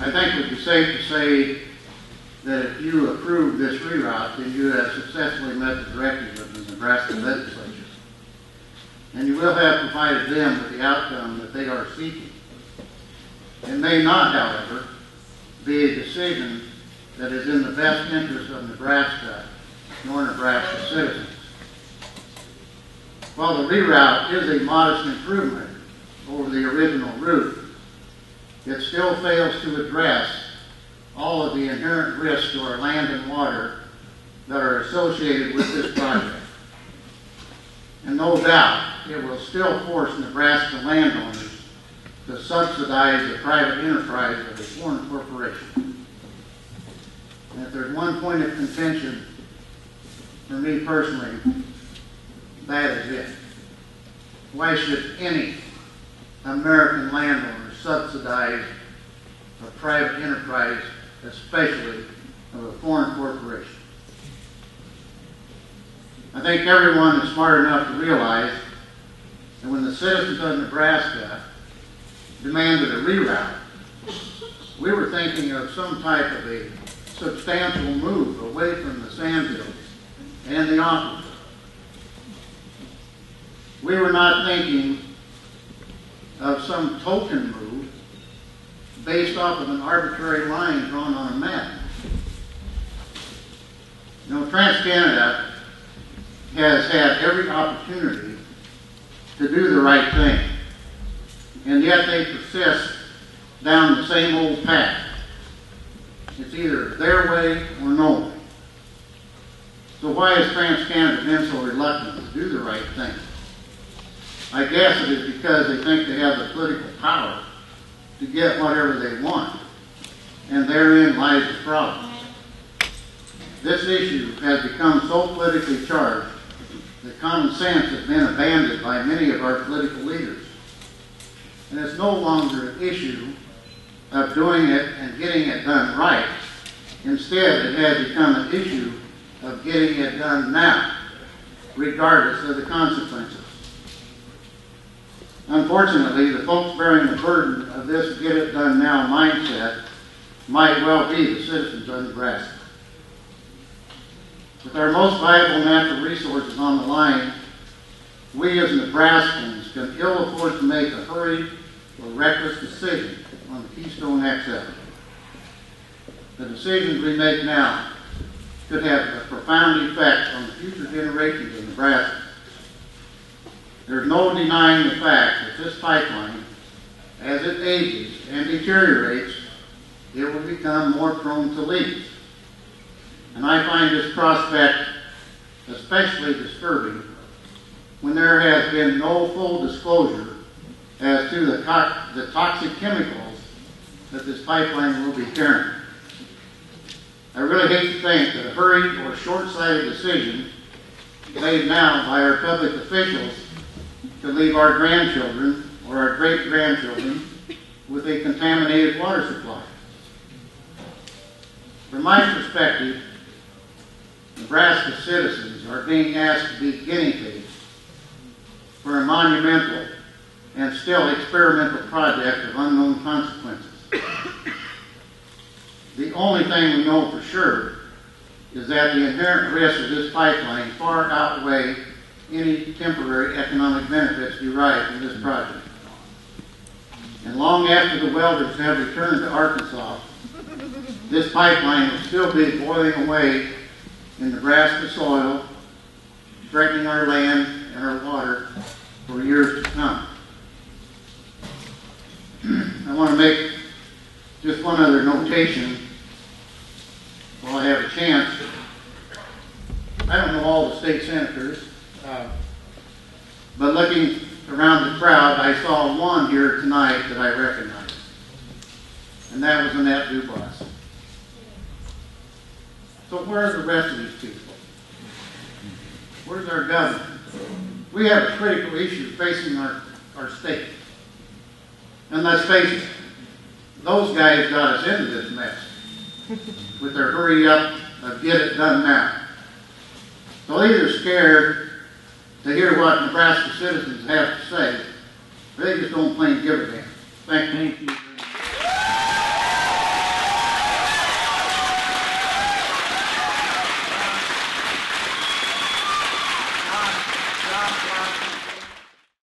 I think it's safe to say that if you approve this reroute, then you have successfully met the directives of the Nebraska legislature. And you will have provided them with the outcome that they are seeking. It may not, however, be a decision that is in the best interest of Nebraska nor Nebraska citizens. While the reroute is a modest improvement over the original route, it still fails to address all of the inherent risks to our land and water that are associated with this project. And no doubt, it will still force Nebraska landowners to subsidize the private enterprise of a foreign corporation. And if there's one point of contention for me personally, that is it. Why should any American landowner subsidize a private enterprise, especially of a foreign corporation? I think everyone is smart enough to realize that when the citizens of Nebraska demanded a reroute, we were thinking of some type of a substantial move away from the sand hills and the aquifer. We were not thinking of some token move based off of an arbitrary line drawn on a map. You know, TransCanada has had every opportunity to do the right thing, and yet they persist down the same old path. It's either their way or no way. So why has TransCanada been so reluctant to do the right thing? I guess it is because they think they have the political power to get whatever they want, and therein lies the problem. This issue has become so politically charged that common sense has been abandoned by many of our political leaders. And it's no longer an issue of doing it and getting it done right. Instead, it has become an issue of getting it done now, regardless of the consequences. Unfortunately, the folks bearing the burden of this get-it-done-now mindset might well be the citizens of Nebraska. With our most valuable natural resources on the line, we as Nebraskans can ill afford to make a hurried or reckless decision on the Keystone XL. The decisions we make now could have a profound effect on the future generations of Nebraska. There's no denying the fact that this pipeline, as it ages and deteriorates, it will become more prone to leaks. And I find this prospect especially disturbing when there has been no full disclosure as to the toxic chemicals that this pipeline will be carrying. I really hate to think that a hurried or short-sighted decision made now by our public officials could leave our grandchildren or our great-grandchildren with a contaminated water supply. From my perspective, Nebraska citizens are being asked to be guinea pigs for a monumental and still experimental project of unknown consequences. The only thing we know for sure is that the inherent risks of this pipeline far outweigh any temporary economic benefits derived from this project. And long after the welders have returned to Arkansas, this pipeline will still be boiling away in Nebraska soil, threatening our land and our water for years to come. I want to make just one other notation while I have a chance. I don't know all the state senators, but looking around the crowd, I saw one here tonight that I recognized, and that was Annette Dubas. So where are the rest of these people? Where's our government? We have a critical issue facing our state. And let's face it, those guys got us into this mess with their hurry up of get it done now. So they're scared to hear what Nebraska citizens have to say, or they just don't plain give a damn. Thank you.